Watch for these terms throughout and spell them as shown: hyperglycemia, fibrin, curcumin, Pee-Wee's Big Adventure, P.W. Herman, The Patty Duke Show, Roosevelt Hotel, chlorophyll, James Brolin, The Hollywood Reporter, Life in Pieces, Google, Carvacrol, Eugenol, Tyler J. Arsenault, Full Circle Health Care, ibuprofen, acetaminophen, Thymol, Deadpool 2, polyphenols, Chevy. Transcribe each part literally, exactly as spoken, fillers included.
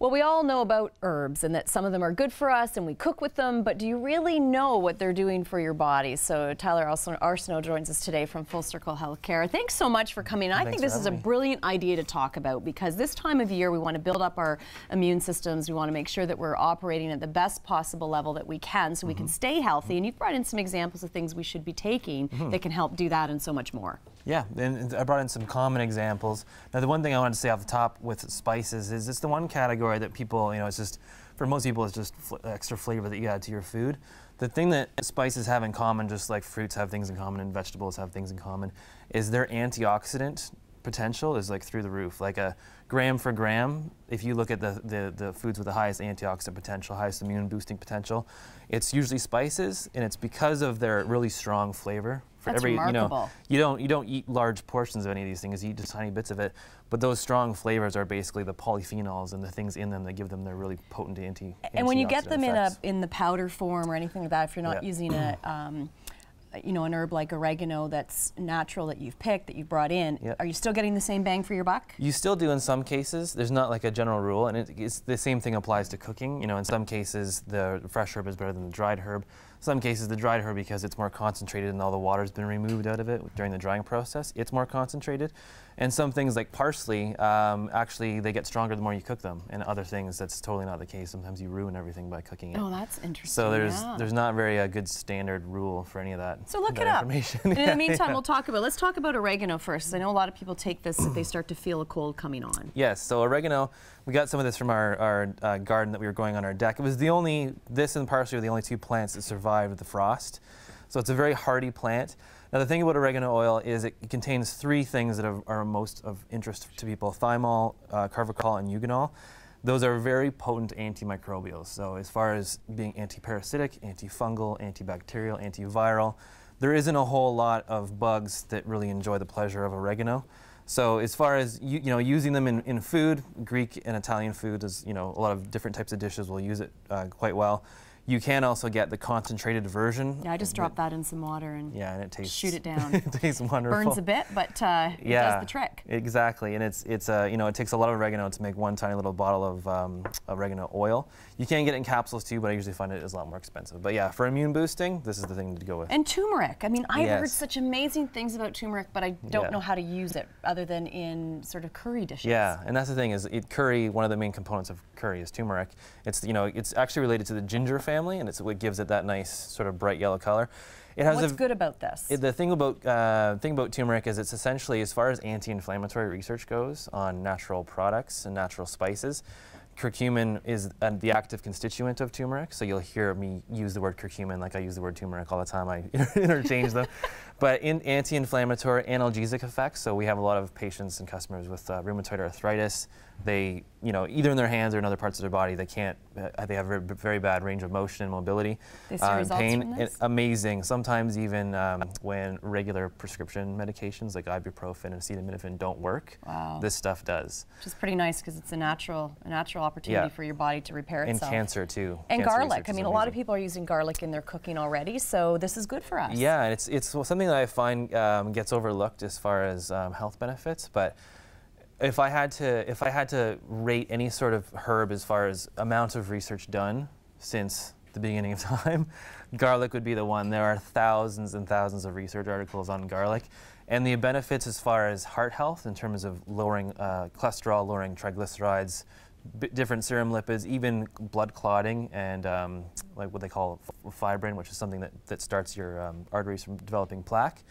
Well, we all know about herbs and that some of them are good for us and we cook with them, but do you really know what they're doing for your body? So Tyler Arsenault joins us today from Full Circle Health Care. Thanks so much for coming. Well, I think this is a brilliant idea to talk about, because this time of year we want to build up our immune systems. We want to make sure that we're operating at the best possible level that we can so mm-hmm. we can stay healthy. And you've brought in some examples of things we should be taking mm-hmm. that can help do that and so much more. Yeah, and I brought in some common examples. Now, the one thing I wanted to say off the top with spices is it's the one category that people, you know, it's just, for most people, it's just fl extra flavor that you add to your food. The thing that spices have in common, just like fruits have things in common and vegetables have things in common, is their antioxidant potential is like through the roof. Like a gram for gram, if you look at the, the, the foods with the highest antioxidant potential, highest immune boosting potential, it's usually spices, and it's because of their really strong flavor. For That's every, remarkable. You know, you don't you don't eat large portions of any of these things. You eat just tiny bits of it. But those strong flavors are basically the polyphenols and the things in them that give them their really potent anti. And when you get them effects. in a in the powder form or anything like that, if you're not yeah. using a. Um, you know, an herb like oregano that's natural that you've picked, that you brought in, yep. are you still getting the same bang for your buck? You still do in some cases. There's not like a general rule, and it, it's the same thing applies to cooking. You know, in some cases the fresh herb is better than the dried herb. Some cases the dried herb, because it's more concentrated and all the water's been removed out of it during the drying process, it's more concentrated. And some things like parsley, um, actually they get stronger the more you cook them, and other things that's totally not the case. Sometimes you ruin everything by cooking it. Oh, that's interesting. So there's, yeah. there's not very a good standard rule for any of that. So look it up. And in yeah, the meantime, yeah. we'll talk about, let's talk about oregano first. I know a lot of people take this if they start to feel a cold coming on. Yes, so oregano, we got some of this from our, our uh, garden that we were growing on our deck. It was the only, this and parsley were the only two plants that survived the frost. So it's a very hardy plant. Now the thing about oregano oil is it contains three things that are, are most of interest to people: Thymol, uh, Carvacrol, and Eugenol. Those are very potent antimicrobials. So as far as being antiparasitic, antifungal, antibacterial, antiviral, there isn't a whole lot of bugs that really enjoy the pleasure of oregano. So as far as you, you know, using them in, in food, Greek and Italian food is, you know, a lot of different types of dishes will use it uh, quite well. You can also get the concentrated version. Yeah, I just drop that in some water and, yeah, and it tastes, shoot it down. It tastes wonderful. Burns a bit, but uh, it yeah, does the trick. Exactly, and it's it's uh, you know, it takes a lot of oregano to make one tiny little bottle of um, oregano oil. You can get it in capsules too, but I usually find it is a lot more expensive. But yeah, for immune boosting, this is the thing to go with. And turmeric. I mean, I've yes. heard such amazing things about turmeric, but I don't yeah. know how to use it other than in sort of curry dishes. Yeah, and that's the thing is, it, curry. One of the main components of curry is turmeric. It's you know, it's actually related to the ginger family. And it's what gives it that nice sort of bright yellow color. It has What's a, good about this? It, the thing about uh, thing about turmeric is it's essentially, as far as anti-inflammatory research goes on natural products and natural spices, curcumin is uh, the active constituent of turmeric. So you'll hear me use the word curcumin like I use the word turmeric all the time. I interchange them. But in anti-inflammatory, analgesic effects. So we have a lot of patients and customers with uh, rheumatoid arthritis. They, you know, either in their hands or in other parts of their body, they can't. Uh, they have very, very bad range of motion and mobility. They see uh, results pain. From this? It, amazing. Sometimes even um, when regular prescription medications like ibuprofen and acetaminophen don't work, wow. this stuff does. Which is pretty nice because it's a natural, a natural opportunity yeah. for your body to repair itself. And cancer too. And cancer garlic. I mean, a lot of people are using garlic in their cooking already, so this is good for us. Yeah, it's it's well, something that I find um, gets overlooked as far as um, health benefits, but. If I had to, if I had to rate any sort of herb as far as amount of research done since the beginning of time, garlic would be the one. There are thousands and thousands of research articles on garlic, and the benefits as far as heart health in terms of lowering uh, cholesterol, lowering triglycerides, b different serum lipids, even blood clotting, and um, like what they call fibrin, which is something that that starts your um, arteries from developing plaque.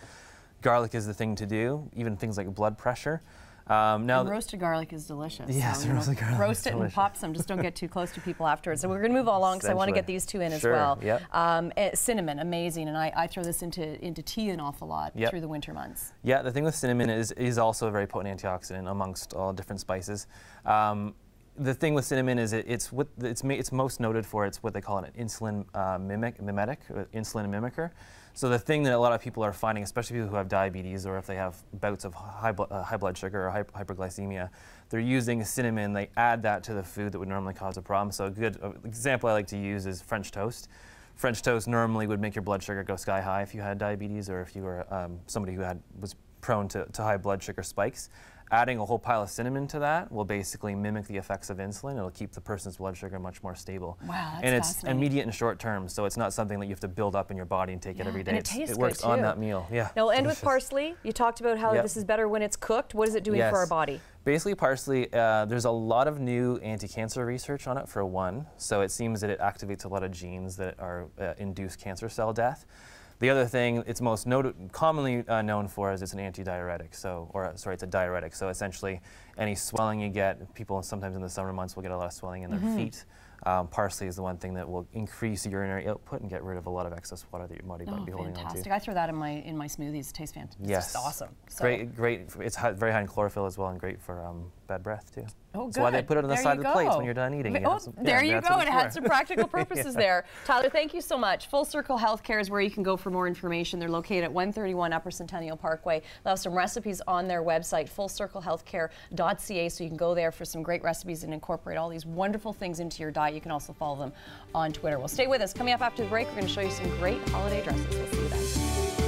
Garlic is the thing to do. Even things like blood pressure. Um, now and roasted garlic is delicious. Yes, so roasted garlic Roast is it delicious. And pop some. Just don't get too close to people afterwards. So we're going to move along because I want to get these two in sure, as well. Yep. Um, cinnamon, amazing. And I, I throw this into, into tea an awful lot yep. through the winter months. Yeah, the thing with cinnamon is, is also a very potent antioxidant amongst all different spices. Um, the thing with cinnamon is it, it's, what, it's, it's most noted for, it's what they call an insulin uh, mimic, mimetic, or insulin mimicker. So the thing that a lot of people are finding, especially people who have diabetes or if they have bouts of high, uh, high blood sugar or hyperglycemia, they're using cinnamon. They add that to the food that would normally cause a problem. So a good example I like to use is French toast. French toast normally would make your blood sugar go sky high if you had diabetes or if you were um, somebody who had was prone to, to high blood sugar spikes. Adding a whole pile of cinnamon to that will basically mimic the effects of insulin. It'll keep the person's blood sugar much more stable. Wow, that's And it's immediate and short term, so it's not something that you have to build up in your body and take yeah. it every day. And it tastes it works good too. On that meal. Yeah. Now we'll end with parsley. You talked about how yep. this is better when it's cooked. What is it doing yes. for our body? Basically, parsley, uh, there's a lot of new anti-cancer research on it, for one. So it seems that it activates a lot of genes that are uh, induce cancer cell death. The other thing it's most commonly uh, known for is it's an antidiuretic, so, or uh, sorry, it's a diuretic. So essentially, any swelling you get, people sometimes in the summer months will get a lot of swelling in their mm-hmm. feet. Um, parsley is the one thing that will increase urinary output and get rid of a lot of excess water that your body might oh, be holding fantastic. on to. I throw that in my in my smoothies. It tastes fantastic. Yes. It's just awesome. So. Great, great. It's high, very high in chlorophyll as well, and great for um, bad breath too. Oh, good. That's why they put it on the there side of the plates when you're done eating. Oh, some, there yeah, you go. It had some practical purposes yeah. there. Tyler, thank you so much. Full Circle Health Care is where you can go for more information. They're located at one thirty-one Upper Centennial Parkway. They'll have some recipes on their website, full circle health care dot c a, so you can go there for some great recipes and incorporate all these wonderful things into your diet. You can also follow them on Twitter. Well, stay with us. Coming up after the break, we're going to show you some great holiday dresses. We'll see you then.